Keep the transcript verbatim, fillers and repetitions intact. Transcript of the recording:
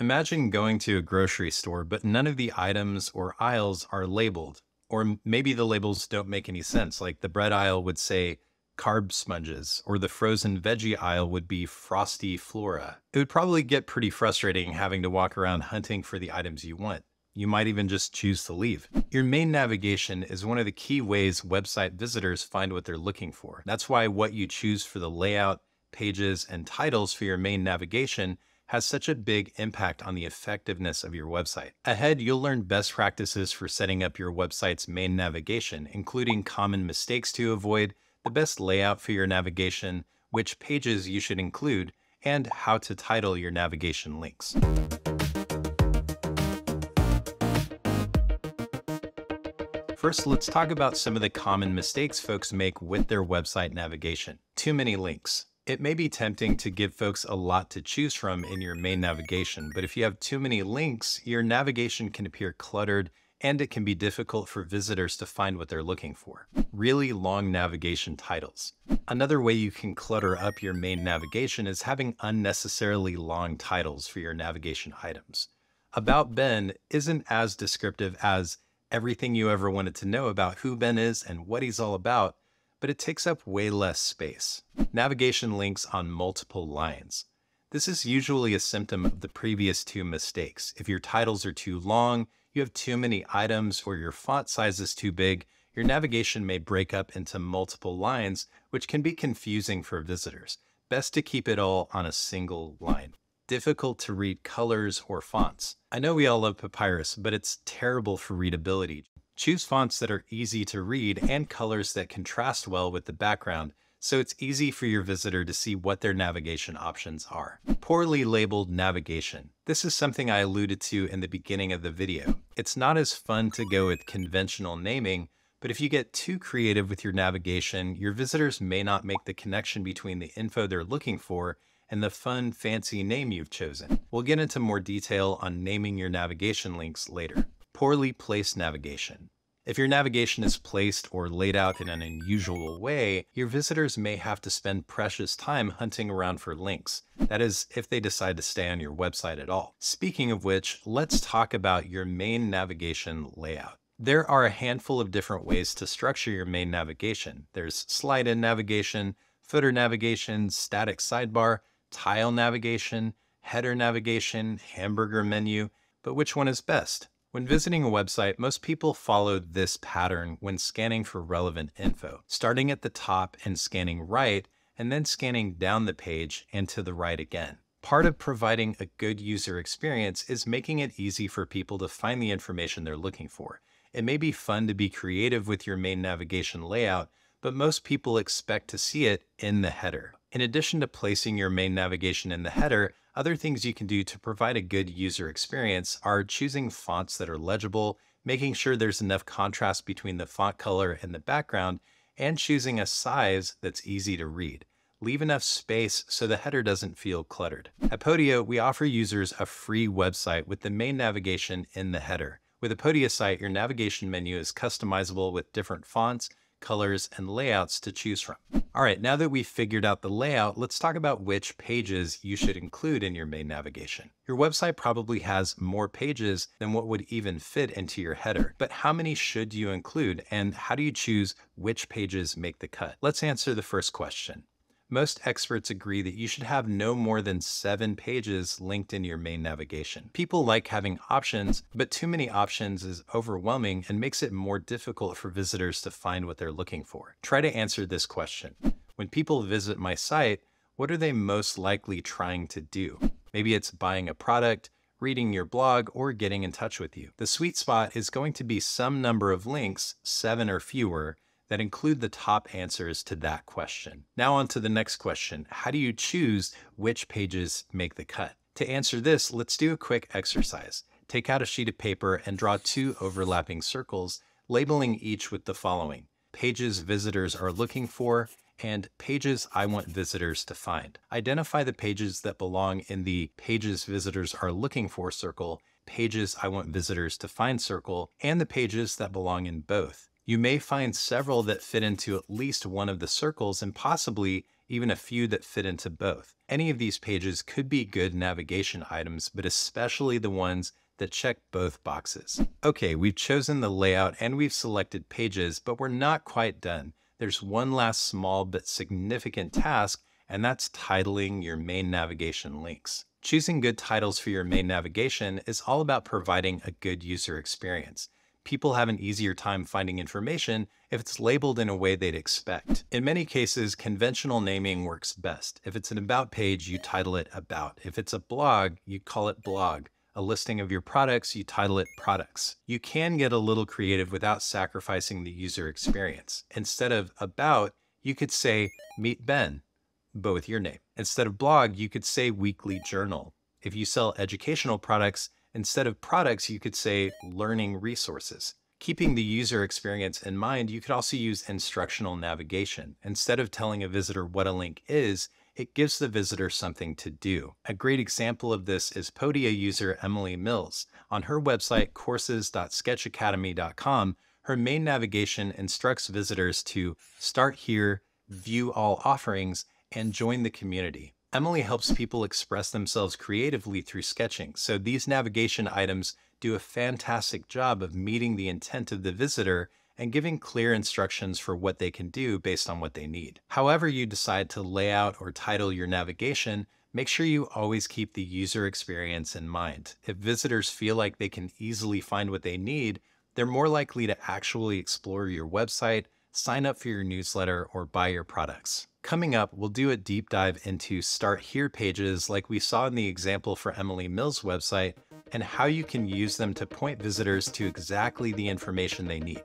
Imagine going to a grocery store, but none of the items or aisles are labeled, or maybe the labels don't make any sense. Like the bread aisle would say carb sponges, or the frozen veggie aisle would be frosty flora. It would probably get pretty frustrating having to walk around hunting for the items you want. You might even just choose to leave. Your main navigation is one of the key ways website visitors find what they're looking for. That's why what you choose for the layout, pages, and titles for your main navigation has such a big impact on the effectiveness of your website. Ahead, you'll learn best practices for setting up your website's main navigation, including common mistakes to avoid, the best layout for your navigation, which pages you should include, and how to title your navigation links. First, let's talk about some of the common mistakes folks make with their website navigation. Too many links. It may be tempting to give folks a lot to choose from in your main navigation, but if you have too many links, your navigation can appear cluttered and it can be difficult for visitors to find what they're looking for. Really long navigation titles. Another way you can clutter up your main navigation is having unnecessarily long titles for your navigation items. About Ben isn't as descriptive as everything you ever wanted to know about who Ben is and what he's all about, but it takes up way less space. Navigation links on multiple lines. This is usually a symptom of the previous two mistakes. If your titles are too long, you have too many items, or your font size is too big, your navigation may break up into multiple lines, which can be confusing for visitors. Best to keep it all on a single line. Difficult to read colors or fonts. I know we all love papyrus, but it's terrible for readability. Choose fonts that are easy to read and colors that contrast well with the background, so it's easy for your visitor to see what their navigation options are. Poorly labeled navigation. This is something I alluded to in the beginning of the video. It's not as fun to go with conventional naming, but if you get too creative with your navigation, your visitors may not make the connection between the info they're looking for and the fun, fancy name you've chosen. We'll get into more detail on naming your navigation links later. Poorly placed navigation. If your navigation is placed or laid out in an unusual way, your visitors may have to spend precious time hunting around for links. That is, if they decide to stay on your website at all. Speaking of which, let's talk about your main navigation layout. There are a handful of different ways to structure your main navigation. There's slide-in navigation, footer navigation, static sidebar, tile navigation, header navigation, hamburger menu, but which one is best? When visiting a website, most people follow this pattern when scanning for relevant info, starting at the top and scanning right, and then scanning down the page and to the right again. Part of providing a good user experience is making it easy for people to find the information they're looking for. It may be fun to be creative with your main navigation layout, but most people expect to see it in the header. In addition to placing your main navigation in the header, other things you can do to provide a good user experience are choosing fonts that are legible, making sure there's enough contrast between the font color and the background, and choosing a size that's easy to read. Leave enough space so the header doesn't feel cluttered. At Podia, we offer users a free website with the main navigation in the header. With a Podia site, your navigation menu is customizable with different fonts, colors, and layouts to choose from. All right, now that we've figured out the layout, let's talk about which pages you should include in your main navigation. Your website probably has more pages than what would even fit into your header, but how many should you include, and how do you choose which pages make the cut? Let's answer the first question. Most experts agree that you should have no more than seven pages linked in your main navigation. People like having options, but too many options is overwhelming and makes it more difficult for visitors to find what they're looking for. Try to answer this question. When people visit my site, what are they most likely trying to do? Maybe it's buying a product, reading your blog, or getting in touch with you. The sweet spot is going to be some number of links, seven or fewer, that include the top answers to that question. Now on to the next question. How do you choose which pages make the cut? To answer this, let's do a quick exercise. Take out a sheet of paper and draw two overlapping circles, labeling each with the following: pages visitors are looking for and pages I want visitors to find. Identify the pages that belong in the pages visitors are looking for circle, pages I want visitors to find circle, and the pages that belong in both. You may find several that fit into at least one of the circles and possibly even a few that fit into both. Any of these pages could be good navigation items, but especially the ones that check both boxes. Okay, we've chosen the layout and we've selected pages, but we're not quite done. There's one last small but significant task, and that's titling your main navigation links. Choosing good titles for your main navigation is all about providing a good user experience. People have an easier time finding information if it's labeled in a way they'd expect. In many cases, conventional naming works best. If it's an about page, you title it about. If it's a blog, you call it blog. A listing of your products, you title it products. You can get a little creative without sacrificing the user experience. Instead of about, you could say meet Ben, but with your name. Instead of blog, you could say weekly journal. If you sell educational products, instead of products, you could say learning resources. Keeping the user experience in mind, you could also use instructional navigation. Instead of telling a visitor what a link is, it gives the visitor something to do. A great example of this is Podia user Emily Mills. On her website, courses dot sketch academy dot com, her main navigation instructs visitors to start here, view all offerings, and join the community. Emily helps people express themselves creatively through sketching, so these navigation items do a fantastic job of meeting the intent of the visitor and giving clear instructions for what they can do based on what they need. However you decide to lay out or title your navigation, make sure you always keep the user experience in mind. If visitors feel like they can easily find what they need, they're more likely to actually explore your website, sign up for your newsletter, or buy your products. Coming up, we'll do a deep dive into Start Here pages like we saw in the example for Emily Mills' website, and how you can use them to point visitors to exactly the information they need.